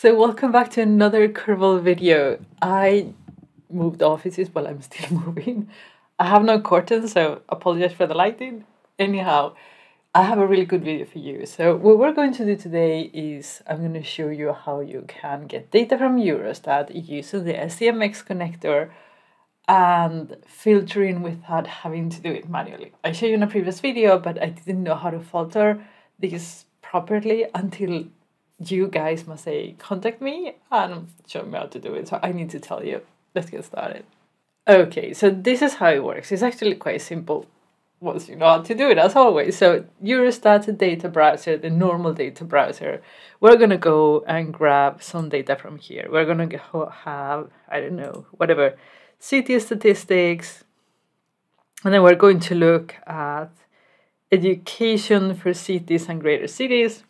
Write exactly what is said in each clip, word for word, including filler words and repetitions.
So welcome back to another Kerbal video. I moved offices, but I'm still moving. I have no curtains, so apologize for the lighting. Anyhow, I have a really good video for you. So what we're going to do today is I'm going to show you how you can get data from Eurostat using the S C M X connector and filtering without having to do it manually. I showed you in a previous video, but I didn't know how to filter this properly until you guys must say, contact me and show me how to do it. So I need to tell you. Let's get started. Okay, so this is how it works. It's actually quite simple once you know how to do it, as always. So Eurostat data browser, the normal data browser, we're going to go and grab some data from here. We're going to have, I don't know, whatever, city statistics. And then we're going to look at education for cities and greater cities.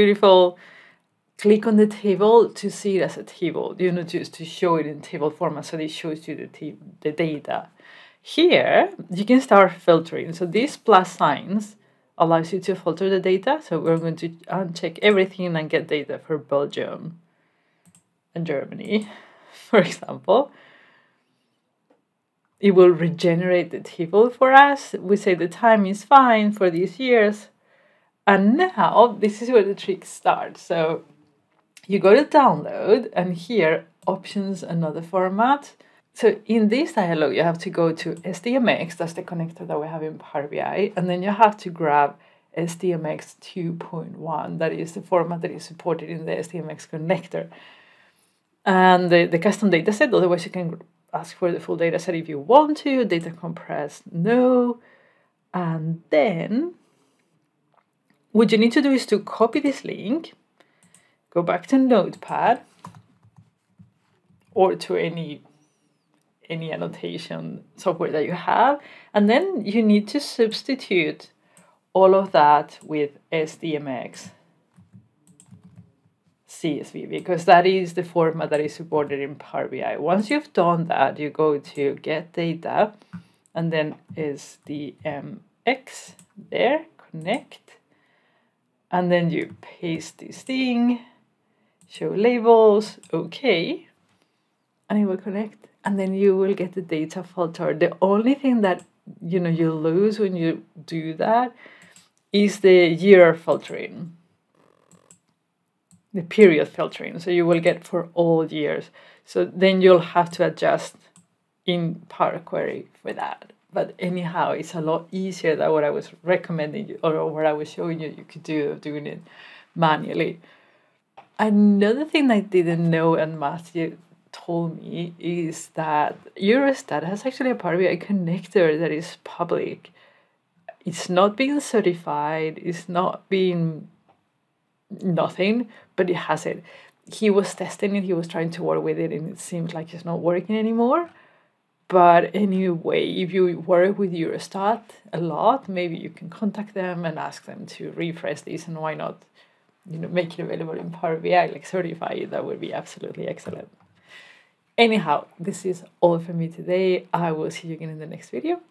Beautiful. Click on the table to see it as a table. You know, just to show it in table format, so it shows you the, the data. Here, you can start filtering. So these plus signs allows you to filter the data. So we're going to uncheck everything and get data for Belgium and Germany, for example. It will regenerate the table for us. We say the time is fine for these years. And now, this is where the trick starts. So you go to download and here, options, another format. So in this dialog, you have to go to S D M X, that's the connector that we have in Power B I, and then you have to grab S D M X two point one, that is the format that is supported in the S D M X connector. And the, the custom dataset, otherwise you can ask for the full dataset if you want to, data compressed, no. And then what you need to do is to copy this link, go back to Notepad or to any any annotation software that you have, and then you need to substitute all of that with S D M X C S V, because that is the format that is supported in Power B I. Once you've done that, you go to Get Data, and then S D M X there, connect, and then you paste this thing, show labels, OK, and it will connect. And then you will get the data filter. The only thing that you know you lose when you do that is the year filtering, the period filtering. So you will get for all years. So then you'll have to adjust in Power Query for that. But anyhow, it's a lot easier than what I was recommending you, or what I was showing you you could do doing it manually. Another thing I didn't know, and Matthew told me, is that Eurostat has actually a Power B I connector that is public. It's not being certified, it's not being nothing, but it has it. He was testing it, he was trying to work with it, and it seems like it's not working anymore. But anyway, if you work with Eurostat a lot, maybe you can contact them and ask them to refresh this, and why not, you know, make it available in Power B I, like certify it. That would be absolutely excellent. Anyhow, this is all for me today. I will see you again in the next video.